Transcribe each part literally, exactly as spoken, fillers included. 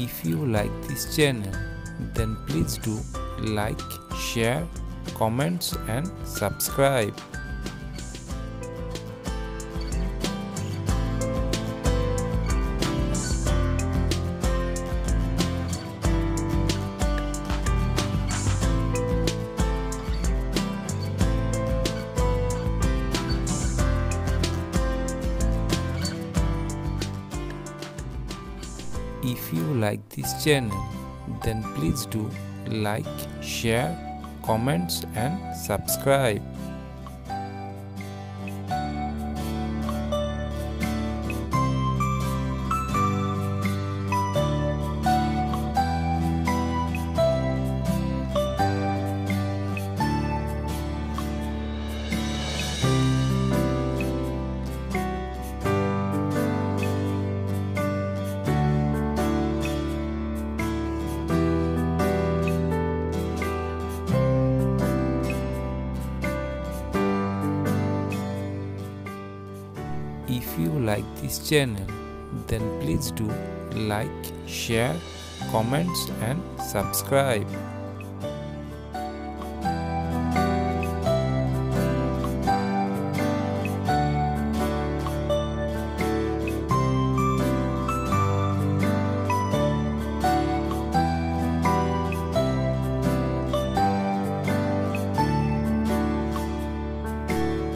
If you like this channel, then please do like, share, comments and subscribe. If you like this channel, then please do like, share, comments and subscribe. If you like this channel, then please do like, share, comments and subscribe.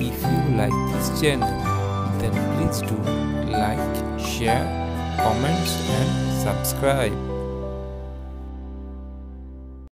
If you like this channel, then please do like, share, comments and subscribe.